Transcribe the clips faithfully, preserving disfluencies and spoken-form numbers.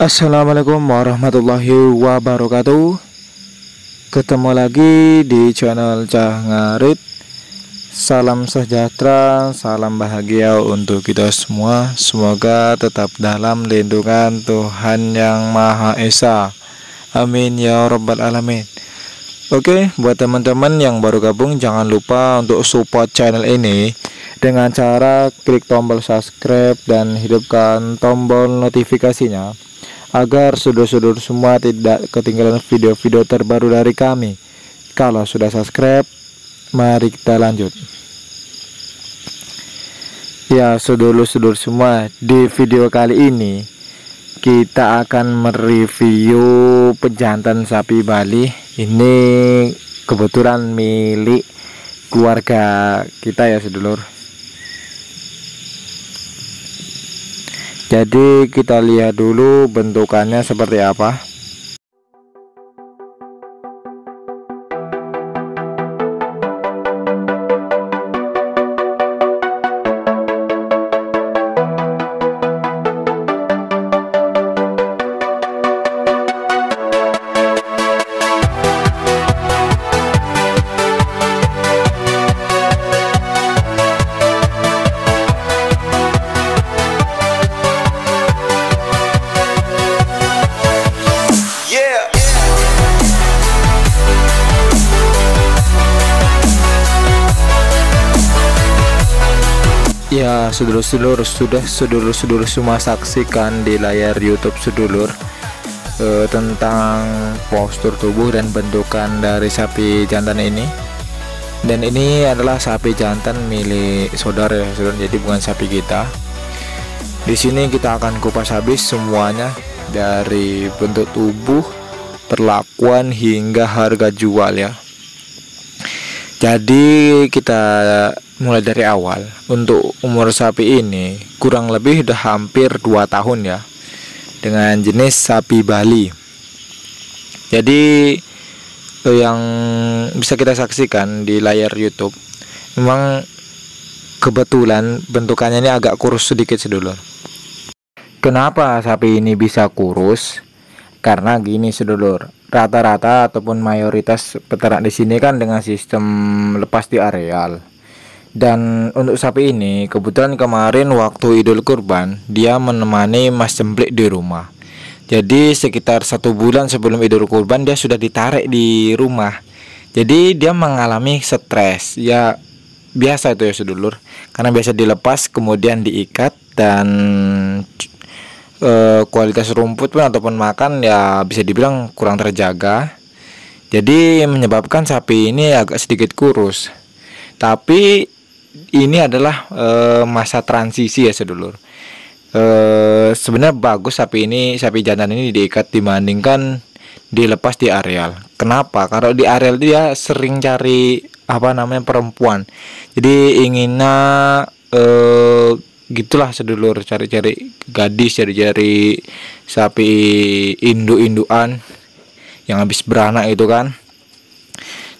Assalamualaikum warahmatullahi wabarakatuh. Ketemu lagi di channel Cah Ngarit. Salam sejahtera, salam bahagia untuk kita semua. Semoga tetap dalam lindungan Tuhan Yang Maha Esa. Amin ya rabbal alamin. Oke, buat teman-teman yang baru gabung, jangan lupa untuk support channel ini dengan cara klik tombol subscribe dan hidupkan tombol notifikasinya, agar saudara-saudara semua tidak ketinggalan video-video terbaru dari kami. Kalau sudah subscribe, mari kita lanjut. Ya saudara-saudara semua, di video kali ini kita akan mereview pejantan sapi Bali. Ini kebetulan milik keluarga kita ya sedulur. Jadi kita lihat dulu bentukannya seperti apa. Ya sedulur-sedulur, sudah sedulur-sedulur semua saksikan di layar YouTube sedulur eh, tentang postur tubuh dan bentukan dari sapi jantan ini. Dan ini adalah sapi jantan milik saudara ya sedulur, jadi bukan sapi kita. Di sini kita akan kupas habis semuanya, dari bentuk tubuh, perlakuan hingga harga jual ya. Jadi kita mulai dari awal. Untuk umur sapi ini kurang lebih udah hampir dua tahun ya, dengan jenis sapi Bali. Jadi yang bisa kita saksikan di layar YouTube, memang kebetulan bentukannya ini agak kurus sedikit sedulur. Kenapa sapi ini bisa kurus? Karena gini sedulur, rata-rata ataupun mayoritas peternak di sini kan dengan sistem lepas di areal. Dan untuk sapi ini kebetulan kemarin waktu Idul Kurban dia menemani Mas Jemplik di rumah. Jadi sekitar satu bulan sebelum Idul Kurban dia sudah ditarik di rumah. Jadi dia mengalami stres ya, biasa itu ya sedulur, karena biasa dilepas kemudian diikat. Dan e, kualitas rumput pun ataupun makan ya bisa dibilang kurang terjaga. Jadi menyebabkan sapi ini agak sedikit kurus. Tapi ini adalah e, masa transisi ya sedulur. E, sebenarnya bagus sapi ini, sapi jantan ini diikat dibandingkan dilepas di areal. Kenapa? Kalau di areal dia sering cari apa namanya perempuan. Jadi inginnya e, gitulah sedulur, cari-cari gadis, cari-cari sapi induk-indukan yang habis beranak itu kan.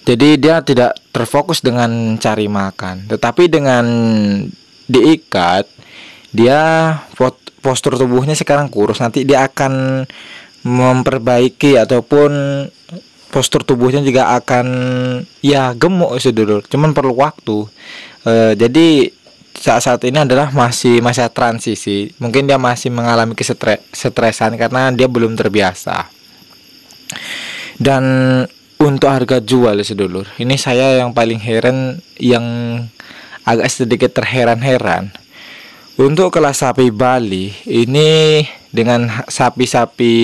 Jadi dia tidak terfokus dengan cari makan. Tetapi dengan diikat, dia postur tubuhnya sekarang kurus. Nanti dia akan memperbaiki ataupun postur tubuhnya juga akan ya gemuk sedulur. Cuman perlu waktu. E, jadi saat-saat ini adalah masih masa transisi. Mungkin dia masih mengalami kesetresan karena dia belum terbiasa. Dan untuk harga jual sedulur, ini saya yang paling heran, yang agak sedikit terheran-heran. Untuk kelas sapi Bali ini dengan sapi-sapi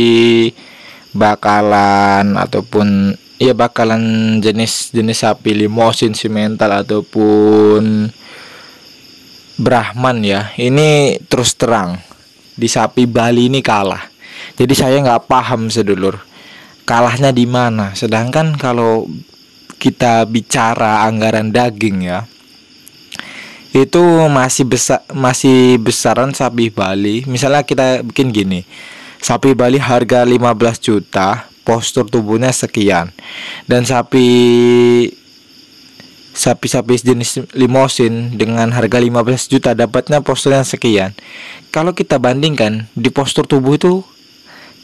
bakalan ataupun ya bakalan jenis-jenis sapi Limousin, Simental ataupun Brahman ya, ini terus terang di sapi Bali ini kalah. Jadi saya nggak paham sedulur, kalahnya di mana? Sedangkan kalau kita bicara anggaran daging ya, itu masih besar, masih besaran sapi Bali. Misalnya kita bikin gini, sapi Bali harga lima belas juta, postur tubuhnya sekian, dan sapi sapi-sapi jenis Limousin dengan harga lima belas juta dapatnya posturnya sekian. Kalau kita bandingkan di postur tubuh itu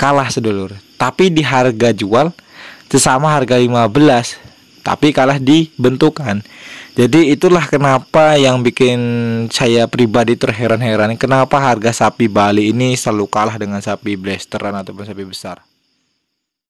kalah sedulur. Tapi di harga jual sesama harga lima belas, tapi kalah di bentukan. Jadi itulah kenapa yang bikin saya pribadi terheran-heran, kenapa harga sapi Bali ini selalu kalah dengan sapi blasteran ataupun sapi besar.